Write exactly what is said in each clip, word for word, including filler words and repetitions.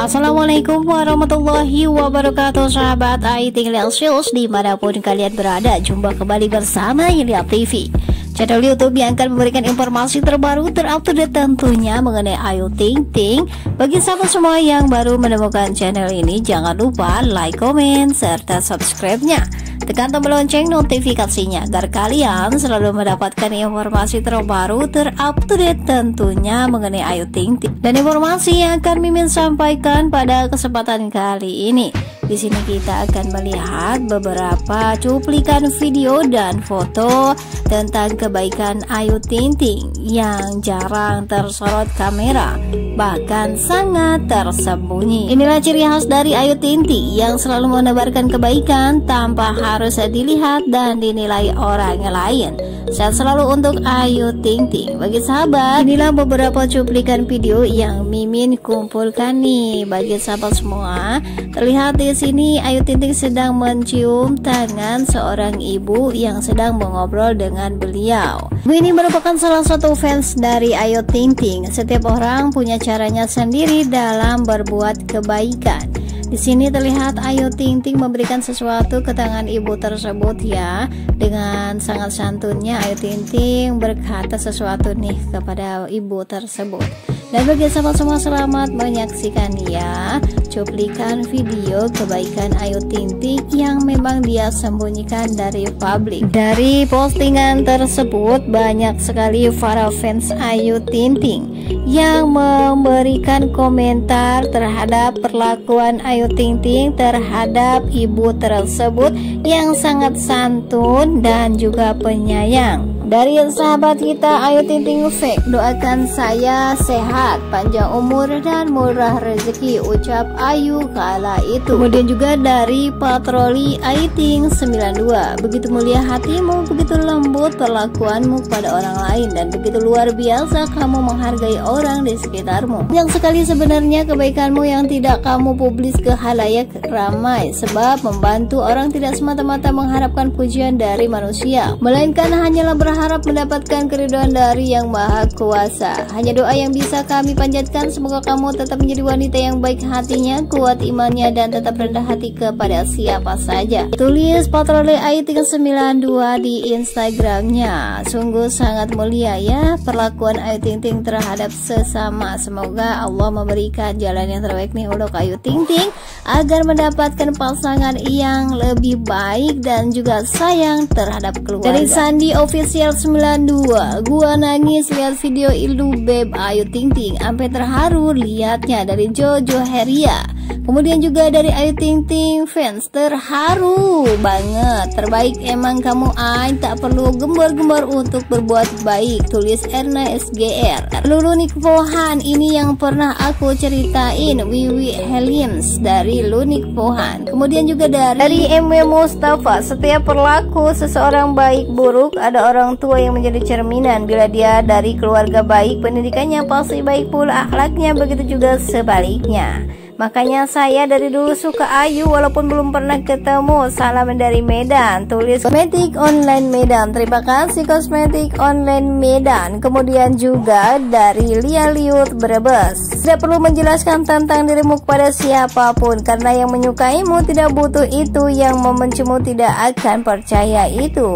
Assalamualaikum warahmatullahi wabarakatuh, sahabat I T Lexus dimanapun kalian berada. Jumpa kembali bersama Hilya T V, channel YouTube yang akan memberikan informasi terbaru, terupdate tentunya mengenai Ayu Ting Ting. Bagi sahabat semua yang baru menemukan channel ini, jangan lupa like, comment, serta subscribe-nya. Tekan tombol lonceng notifikasinya agar kalian selalu mendapatkan informasi terbaru, terupdate tentunya mengenai Ayu Ting Ting. Dan informasi yang akan Mimin sampaikan pada kesempatan kali ini, di sini kita akan melihat beberapa cuplikan video dan foto tentang kebaikan Ayu Ting Ting yang jarang tersorot kamera, bahkan sangat tersembunyi. Inilah ciri khas dari Ayu Ting Ting yang selalu menebarkan kebaikan tanpa harus dilihat dan dinilai orang lain. Sehat selalu untuk Ayu Ting Ting. Bagi sahabat, inilah beberapa cuplikan video yang Mimin kumpulkan nih. Bagi sahabat semua, terlihat di sini Ayu Ting Ting sedang mencium tangan seorang ibu yang sedang mengobrol dengan beliau. Ibu ini merupakan salah satu fans dari Ayu Ting Ting. Setiap orang punya caranya sendiri dalam berbuat kebaikan. Di sini terlihat Ayu Ting Ting memberikan sesuatu ke tangan ibu tersebut ya. Dengan sangat santunnya Ayu Ting Ting berkata sesuatu nih kepada ibu tersebut. Dan bagi sahabat semua, selamat menyaksikan ya cuplikan video kebaikan Ayu Ting Ting yang memang dia sembunyikan dari publik. Dari postingan tersebut banyak sekali para fans Ayu Ting Ting yang memberikan komentar terhadap perlakuan Ayu Ting Ting terhadap ibu tersebut yang sangat santun dan juga penyayang. Dari sahabat kita Ayu Ting Ting fake, doakan saya sehat, panjang umur dan murah rezeki, ucap Ayu kala itu. Kemudian juga dari patroli Ayu Ting sembilan dua, begitu mulia hatimu, begitu lembut perlakuanmu kepada orang lain, dan begitu luar biasa kamu menghargai orang di sekitarmu. Yang sekali sebenarnya kebaikanmu yang tidak kamu publis ke halayak ramai, sebab membantu orang tidak semata-mata mengharapkan pujian dari manusia, melainkan hanyalah berharap harap mendapatkan keriduan dari Yang Maha Kuasa. Hanya doa yang bisa kami panjatkan, semoga kamu tetap menjadi wanita yang baik hatinya, kuat imannya, dan tetap rendah hati kepada siapa saja, tulis patroli Ayu Ting sembilan dua di Instagramnya. Sungguh sangat mulia ya perlakuan Ayu Ting Ting terhadap sesama. Semoga Allah memberikan jalan yang terbaik nih untuk Ayu Ting Ting agar mendapatkan pasangan yang lebih baik dan juga sayang terhadap keluarga. Dari Sandi Official sembilan dua, gua nangis lihat video ilu beb Ayu Ting Ting, sampai terharu lihatnya. Dari Jojo Heria, kemudian juga dari Ayu Ting Ting fans, terharu banget, terbaik emang kamu Ay, tak perlu gembar-gembar untuk berbuat baik, tulis Erna S G R. Lulu Nikpohan, ini yang pernah aku ceritain, Wiwi Helims dari Lunik Pohan. Kemudian juga dari, dari M W Mustafa, setiap perlaku seseorang baik buruk ada orang tua yang menjadi cerminan. Bila dia dari keluarga baik, pendidikannya pasti baik pula akhlaknya, begitu juga sebaliknya. Makanya saya dari dulu suka Ayu walaupun belum pernah ketemu. Salam dari Medan, tulis Kosmetik Online Medan. Terima kasih Kosmetik Online Medan. Kemudian juga dari Lia Liut Brebes, tidak perlu menjelaskan tentang dirimu kepada siapapun, karena yang menyukaimu tidak butuh itu, yang membencimu tidak akan percaya itu.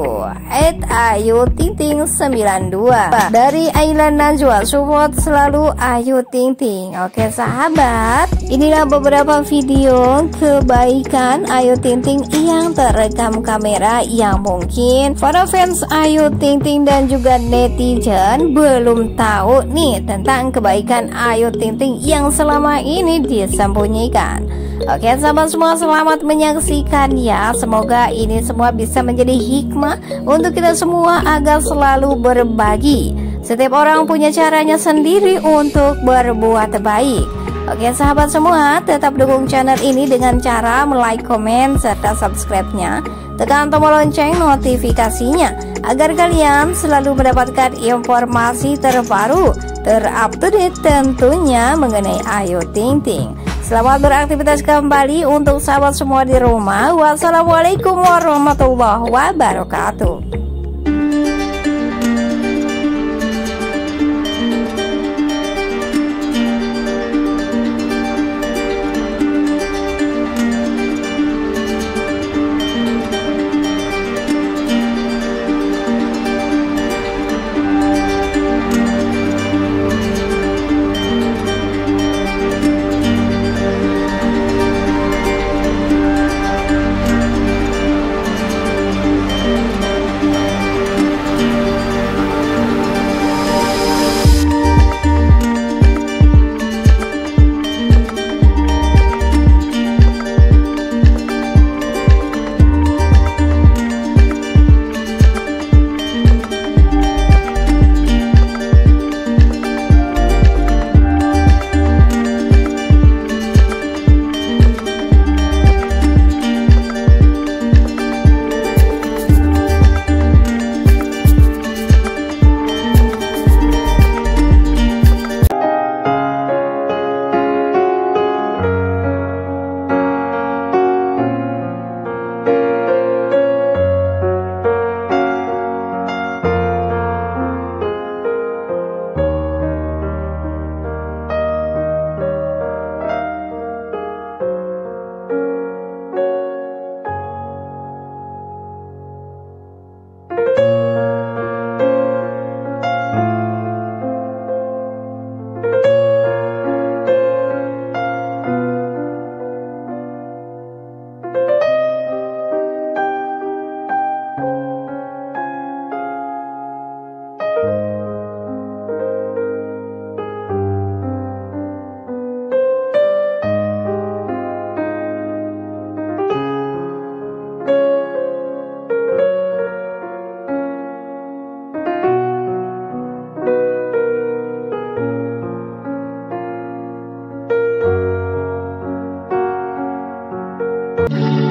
At Ayu Ting Ting sembilan dua. Dari Ayla Najwa, support selalu Ayu Ting Ting. Oke sahabat, ini beberapa video kebaikan Ayu Ting Ting yang terekam kamera yang mungkin para fans Ayu Ting Ting dan juga netizen belum tahu nih tentang kebaikan Ayu Ting Ting yang selama ini disembunyikan. Oke sahabat semua, selamat menyaksikan ya. Semoga ini semua bisa menjadi hikmah untuk kita semua agar selalu berbagi. Setiap orang punya caranya sendiri untuk berbuat baik. Oke sahabat semua, tetap dukung channel ini dengan cara like, komen, serta subscribe-nya. Tekan tombol lonceng notifikasinya agar kalian selalu mendapatkan informasi terbaru, terupdate tentunya mengenai Ayu Ting Ting. Selamat beraktivitas kembali untuk sahabat semua di rumah. Wassalamualaikum warahmatullahi wabarakatuh.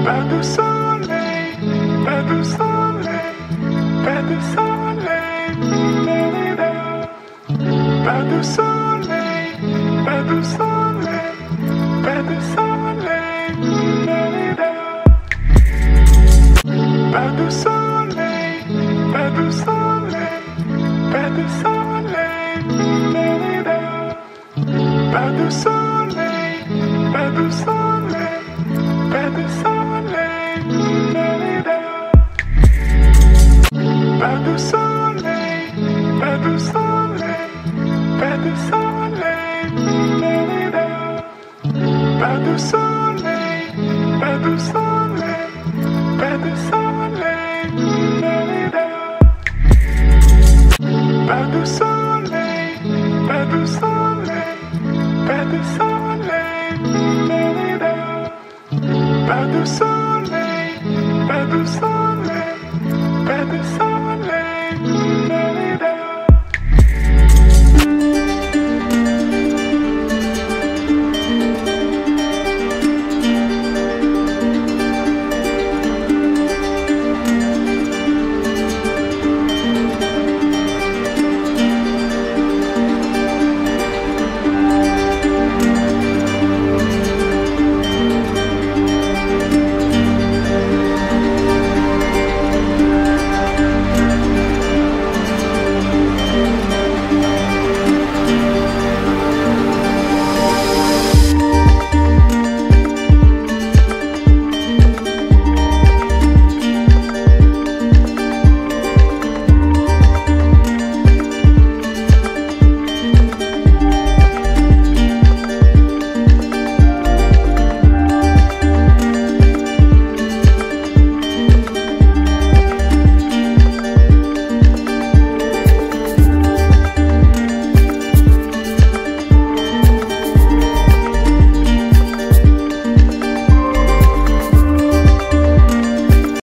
pas de soleil, pas de soleil, pas de soleil, pas de soleil, pas de soleil, pas de soleil, pas de soleil, pas de soleil, pas de soleil, pas de soleil, pas de soleil, pas de soleil, pas de soleil, pas de soleil, pas de soleil, pas de soleil, pas de soleil, pas de soleil, pas de soleil, pas de soleil, pas de soleil, pas de soleil, pas de soleil, pas de soleil.